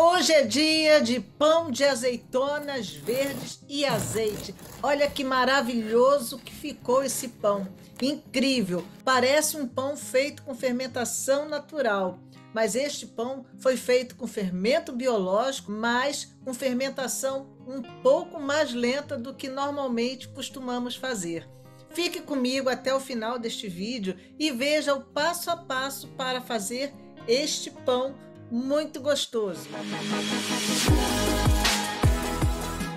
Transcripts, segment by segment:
Hoje é dia de pão de azeitonas verdes e azeite. Olha que maravilhoso que ficou esse pão. Incrível! Parece um pão feito com fermentação natural. Mas este pão foi feito com fermento biológico, mas com fermentação um pouco mais lenta do que normalmente costumamos fazer. Fique comigo até o final deste vídeo e veja o passo a passo para fazer este pão muito gostoso.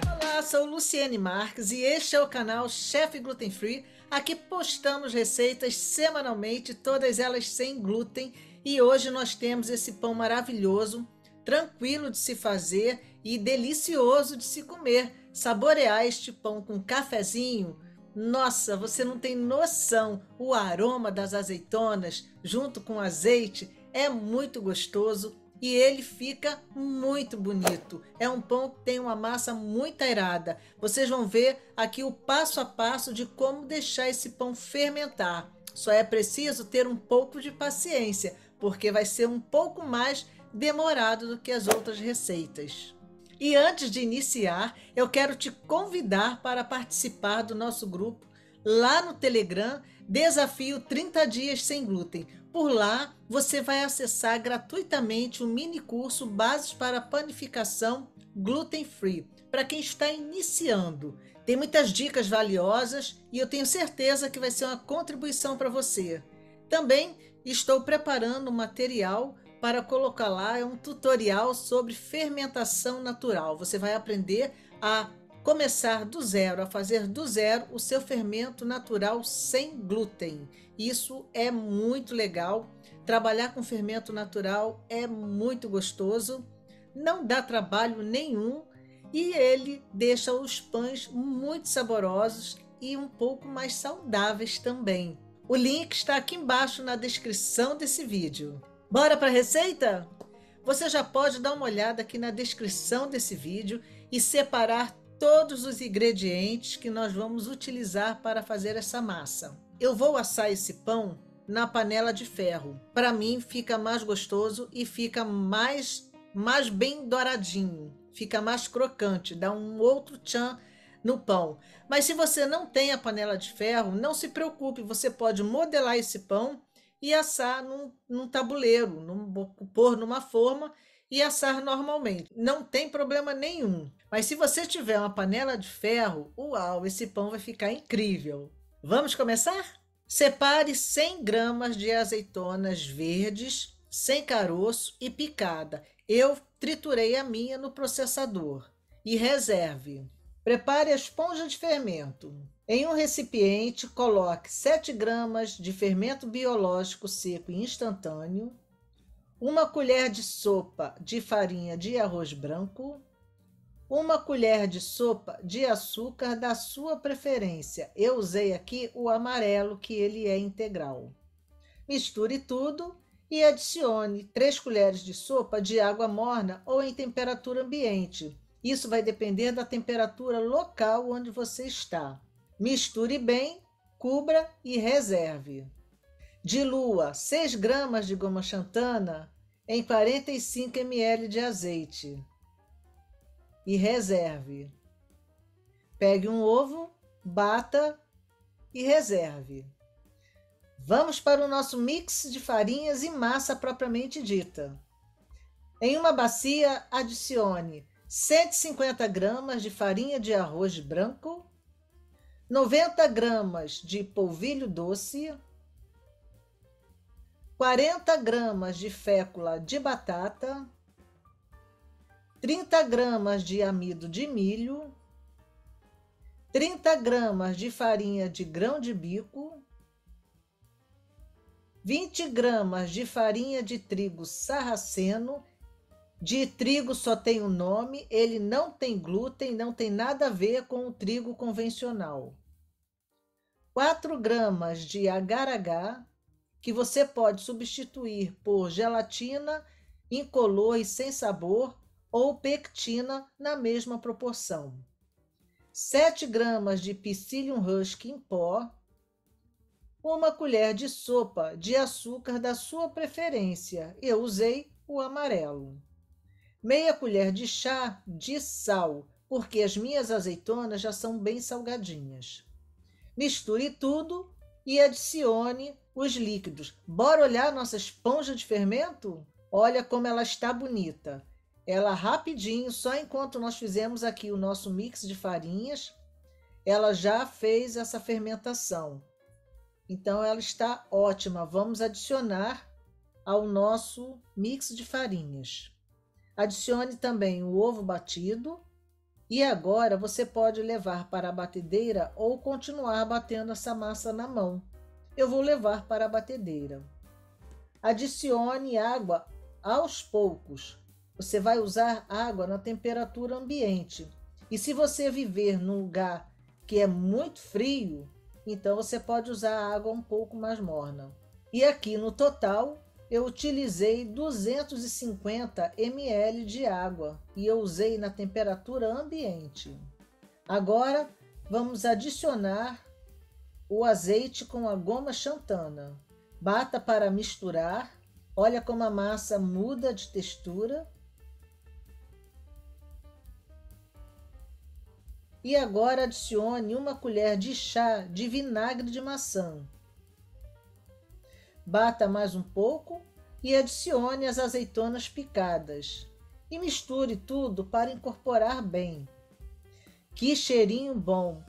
Olá, sou Luciene Marques e este é o canal Chef Gluten Free. Aqui postamos receitas semanalmente, todas elas sem glúten. E hoje nós temos esse pão maravilhoso, tranquilo de se fazer e delicioso de se comer. Saborear este pão com cafezinho, nossa, você não tem noção. O aroma das azeitonas junto com o azeite é muito gostoso. E ele fica muito bonito. É um pão que tem uma massa muito aerada. Vocês vão ver aqui o passo a passo de como deixar esse pão fermentar. Só é preciso ter um pouco de paciência, porque vai ser um pouco mais demorado do que as outras receitas. E antes de iniciar, eu quero te convidar para participar do nosso grupo lá no Telegram, Desafio 30 Dias Sem Glúten. Por lá, você vai acessar gratuitamente o mini curso Bases para Panificação Gluten Free, para quem está iniciando. Tem muitas dicas valiosas e eu tenho certeza que vai ser uma contribuição para você. Também estou preparando um material para colocar lá, é um tutorial sobre fermentação natural. Você vai aprender a começar do zero, a fazer do zero o seu fermento natural sem glúten. Isso é muito legal. Trabalhar com fermento natural é muito gostoso, não dá trabalho nenhum e ele deixa os pães muito saborosos e um pouco mais saudáveis também. O link está aqui embaixo na descrição desse vídeo. Bora para a receita? Você já pode dar uma olhada aqui na descrição desse vídeo e separar todos os ingredientes que nós vamos utilizar para fazer essa massa. Eu vou assar esse pão na panela de ferro. Para mim fica mais gostoso e fica mais bem douradinho. Fica mais crocante, dá um outro tchan no pão. Mas se você não tem a panela de ferro, não se preocupe, você pode modelar esse pão e assar num tabuleiro, pôr numa forma e assar normalmente. Não tem problema nenhum. Mas se você tiver uma panela de ferro, uau, esse pão vai ficar incrível. Vamos começar? Separe 100 gramas de azeitonas verdes, sem caroço e picada. Eu triturei a minha no processador. E reserve. Prepare a esponja de fermento. Em um recipiente, coloque 7 gramas de fermento biológico seco e instantâneo, 1 colher de sopa de farinha de arroz branco, 1 colher de sopa de açúcar da sua preferência. Eu usei aqui o amarelo, que ele é integral. Misture tudo e adicione 3 colheres de sopa de água morna ou em temperatura ambiente. Isso vai depender da temperatura local onde você está. Misture bem, cubra e reserve. Dilua 6 gramas de goma xantana em 45 ml de azeite. E reserve. Pegue um ovo, bata e reserve. Vamos para o nosso mix de farinhas e massa propriamente dita. Em uma bacia, adicione 150 gramas de farinha de arroz branco, 90 gramas de polvilho doce, 40 gramas de fécula de batata, 30 gramas de amido de milho, 30 gramas de farinha de grão de bico, 20 gramas de farinha de trigo sarraceno. De trigo só tem um nome, ele não tem glúten, não tem nada a ver com o trigo convencional. 4 gramas de agar agar, que você pode substituir por gelatina incolor e sem sabor, ou pectina na mesma proporção. 7 gramas de psyllium husk em pó, 1 colher de sopa de açúcar da sua preferência, eu usei o amarelo. meia colher de chá de sal, porque as minhas azeitonas já são bem salgadinhas. Misture tudo e adicione os líquidos. Bora olhar a nossa esponja de fermento? Olha como ela está bonita. Ela rapidinho, só enquanto nós fizemos aqui o nosso mix de farinhas, ela já fez essa fermentação. Então ela está ótima. Vamos adicionar ao nosso mix de farinhas. Adicione também o ovo batido. E agora você pode levar para a batedeira ou continuar batendo essa massa na mão. Eu vou levar para a batedeira. Adicione água aos poucos. Você vai usar água na temperatura ambiente. E se você viver num lugar que é muito frio, então você pode usar água um pouco mais morna. E aqui no total, eu utilizei 250 ml de água e eu usei na temperatura ambiente. Agora vamos adicionar o azeite com a goma xantana. Bata para misturar. Olha como a massa muda de textura. E agora adicione uma colher de chá de vinagre de maçã. Bata mais um pouco e adicione as azeitonas picadas. E misture tudo para incorporar bem. Que cheirinho bom!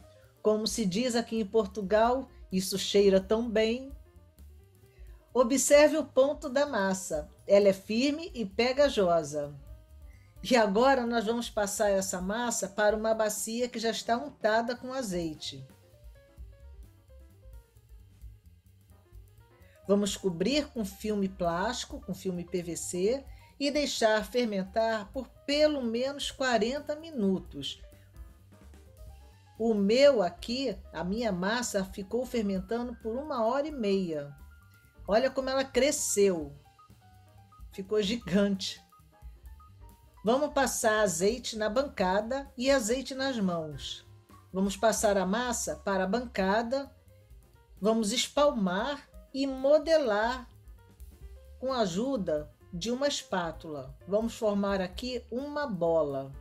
Como se diz aqui em Portugal, isso cheira tão bem. Observe o ponto da massa. Ela é firme e pegajosa. E agora nós vamos passar essa massa para uma bacia que já está untada com azeite. Vamos cobrir com filme plástico, com filme PVC, e deixar fermentar por pelo menos 40 minutos. O meu aqui, a minha massa, ficou fermentando por 1h30. Olha como ela cresceu. Ficou gigante. Vamos passar azeite na bancada e azeite nas mãos. Vamos passar a massa para a bancada. Vamos espalmar e modelar com a ajuda de uma espátula. Vamos formar aqui uma bola.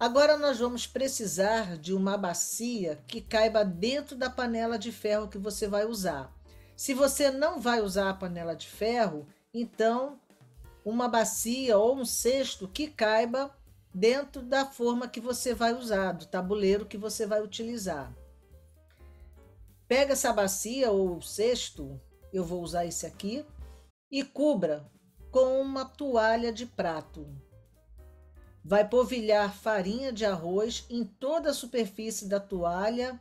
Agora nós vamos precisar de uma bacia que caiba dentro da panela de ferro que você vai usar. Se você não vai usar a panela de ferro, então uma bacia ou um cesto que caiba dentro da forma que você vai usar, do tabuleiro que você vai utilizar. Pega essa bacia ou cesto, eu vou usar esse aqui, e cubra com uma toalha de prato. Vai polvilhar farinha de arroz em toda a superfície da toalha,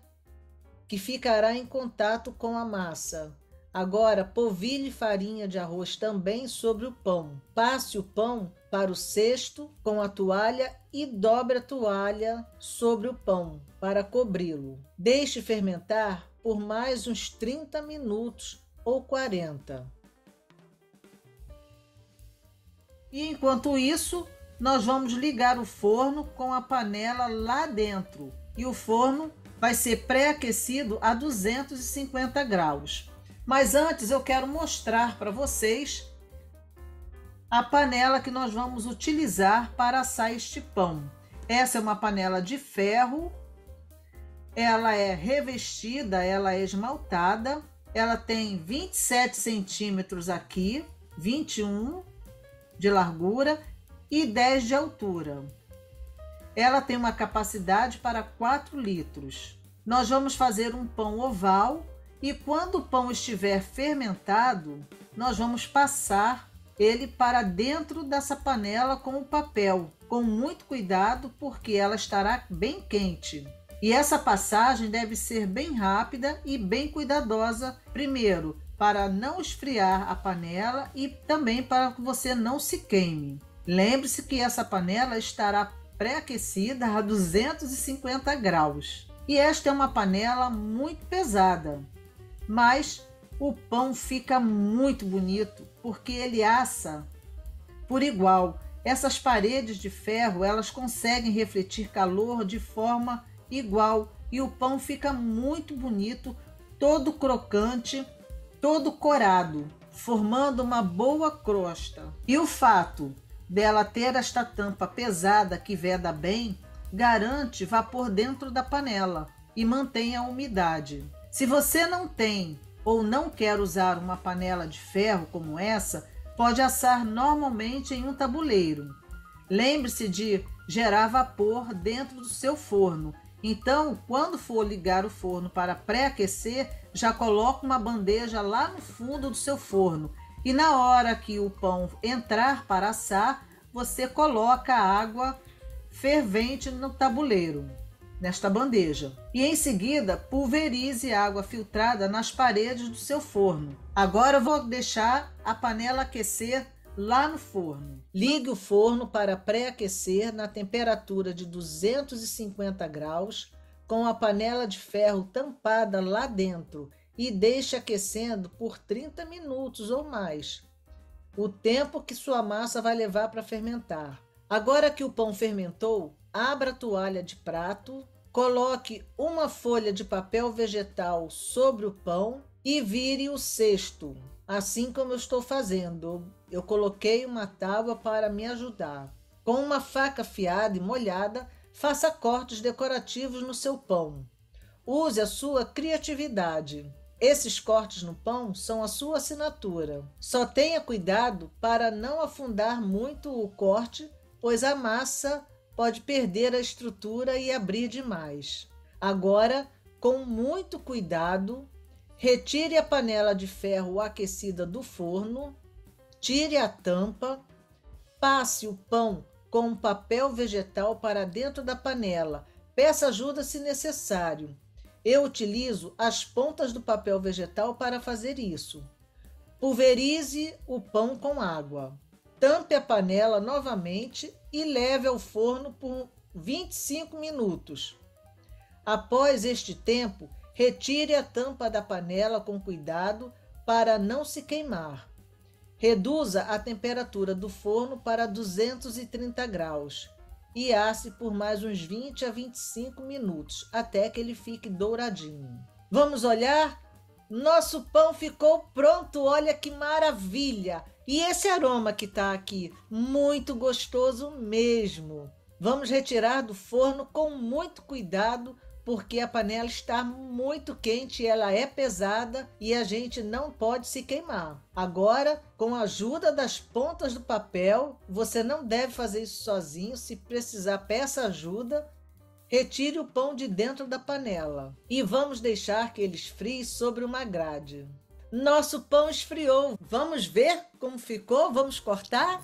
que ficará em contato com a massa. Agora, polvilhe farinha de arroz também sobre o pão. Passe o pão para o cesto com a toalha e dobre a toalha sobre o pão para cobri-lo. Deixe fermentar por mais uns 30 minutos ou 40. E enquanto isso, nós vamos ligar o forno com a panela lá dentro. E o forno vai ser pré-aquecido a 250 graus. Mas antes eu quero mostrar para vocês a panela que nós vamos utilizar para assar este pão. Essa é uma panela de ferro, ela é revestida, ela é esmaltada, ela tem 27 centímetros aqui, 21 de largura e 10 de altura. Ela tem uma capacidade para 4 litros. Nós vamos fazer um pão oval. E quando o pão estiver fermentado, nós vamos passar ele para dentro dessa panela com o papel, com muito cuidado, porque ela estará bem quente. E essa passagem deve ser bem rápida e bem cuidadosa, primeiro, para não esfriar a panela e também para que você não se queime. Lembre-se que essa panela estará pré-aquecida a 250 graus. E esta é uma panela muito pesada. Mas o pão fica muito bonito, porque ele assa por igual. Essas paredes de ferro, elas conseguem refletir calor de forma igual. E o pão fica muito bonito, todo crocante, todo corado, formando uma boa crosta. E o fato dela ter esta tampa pesada que veda bem, garante vapor dentro da panela e mantém a umidade. Se você não tem ou não quer usar uma panela de ferro como essa, pode assar normalmente em um tabuleiro. Lembre-se de gerar vapor dentro do seu forno. Então, quando for ligar o forno para pré-aquecer, já coloque uma bandeja lá no fundo do seu forno. E na hora que o pão entrar para assar, você coloca a água fervente no tabuleiro, nesta bandeja. E em seguida, pulverize a água filtrada nas paredes do seu forno. Agora eu vou deixar a panela aquecer lá no forno. Ligue o forno para pré-aquecer na temperatura de 250 graus, com a panela de ferro tampada lá dentro, e deixe aquecendo por 30 minutos ou mais, o tempo que sua massa vai levar para fermentar. Agora que o pão fermentou, abra a toalha de prato, coloque uma folha de papel vegetal sobre o pão e vire o cesto, assim como eu estou fazendo. Eu coloquei uma tábua para me ajudar. Com uma faca afiada e molhada, faça cortes decorativos no seu pão. Use a sua criatividade. Esses cortes no pão são a sua assinatura. Só tenha cuidado para não afundar muito o corte, pois a massa pode perder a estrutura e abrir demais. Agora, com muito cuidado, retire a panela de ferro aquecida do forno, tire a tampa, passe o pão com um papel vegetal para dentro da panela. Peça ajuda se necessário. Eu utilizo as pontas do papel vegetal para fazer isso. Pulverize o pão com água. Tampe a panela novamente e leve ao forno por 25 minutos. Após este tempo, retire a tampa da panela com cuidado para não se queimar. Reduza a temperatura do forno para 230 graus e asse por mais uns 20 a 25 minutos, até que ele fique douradinho. Vamos olhar? Nosso pão ficou pronto, olha que maravilha! E esse aroma que tá aqui, muito gostoso mesmo! Vamos retirar do forno com muito cuidado, porque a panela está muito quente, ela é pesada e a gente não pode se queimar. Agora, com a ajuda das pontas do papel, você não deve fazer isso sozinho, se precisar peça ajuda, retire o pão de dentro da panela e vamos deixar que ele esfrie sobre uma grade. Nosso pão esfriou, vamos ver como ficou, vamos cortar?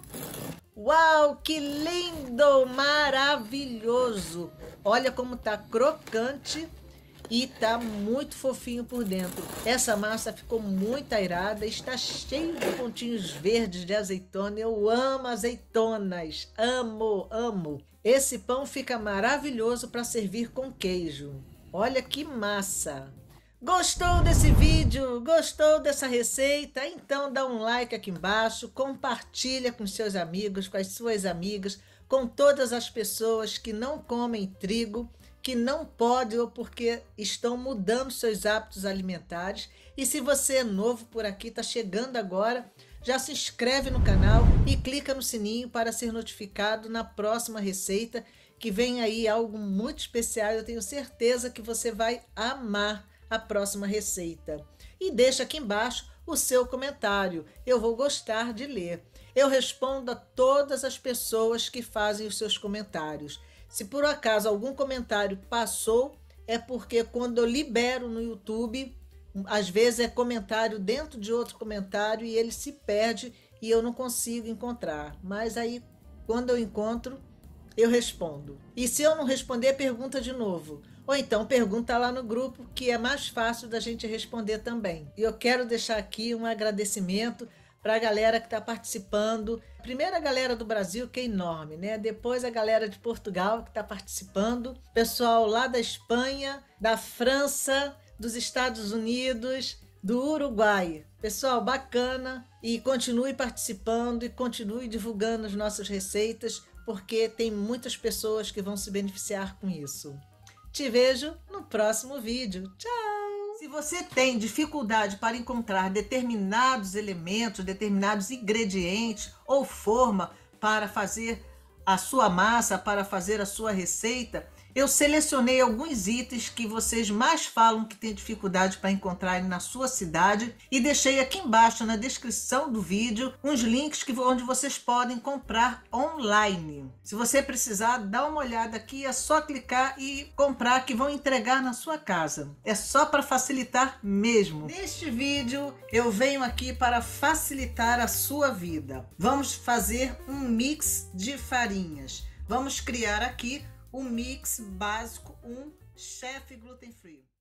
Uau, que lindo, maravilhoso! Olha como tá crocante e tá muito fofinho por dentro. Essa massa ficou muito airada, está cheio de pontinhos verdes de azeitona. Eu amo azeitonas, amo, amo. Esse pão fica maravilhoso para servir com queijo. Olha que massa! Gostou desse vídeo? Gostou dessa receita? Então dá um like aqui embaixo, compartilha com seus amigos, com as suas amigas, com todas as pessoas que não comem trigo, que não podem ou porque estão mudando seus hábitos alimentares. E se você é novo por aqui, está chegando agora, já se inscreve no canal e clica no sininho para ser notificado na próxima receita, que vem aí algo muito especial. Eu tenho certeza que você vai amar a próxima receita. E deixa aqui embaixo o seu comentário, eu vou gostar de ler. Eu respondo a todas as pessoas que fazem os seus comentários. Se por acaso algum comentário passou, é porque quando eu libero no YouTube, às vezes é comentário dentro de outro comentário e ele se perde e eu não consigo encontrar. Mas aí, quando eu encontro, eu respondo. E se eu não responder, pergunta de novo. Ou então pergunta lá no grupo, que é mais fácil da gente responder também. E eu quero deixar aqui um agradecimento para a galera que está participando. Primeiro a galera do Brasil, que é enorme, né? Depois a galera de Portugal, que está participando. Pessoal lá da Espanha, da França, dos Estados Unidos, do Uruguai. Pessoal, bacana. E continue participando e continue divulgando as nossas receitas, porque tem muitas pessoas que vão se beneficiar com isso. Te vejo no próximo vídeo. Tchau! Se você tem dificuldade para encontrar determinados elementos, determinados ingredientes ou forma para fazer a sua massa, para fazer a sua receita, eu selecionei alguns itens que vocês mais falam que tem dificuldade para encontrar na sua cidade e deixei aqui embaixo na descrição do vídeo uns links onde vocês podem comprar online. Se você precisar, dá uma olhada aqui, é só clicar e comprar que vão entregar na sua casa. É só para facilitar mesmo. Neste vídeo eu venho aqui para facilitar a sua vida. Vamos fazer um mix de farinhas. Vamos criar aqui o mix básico 1 Chef Gluten Free.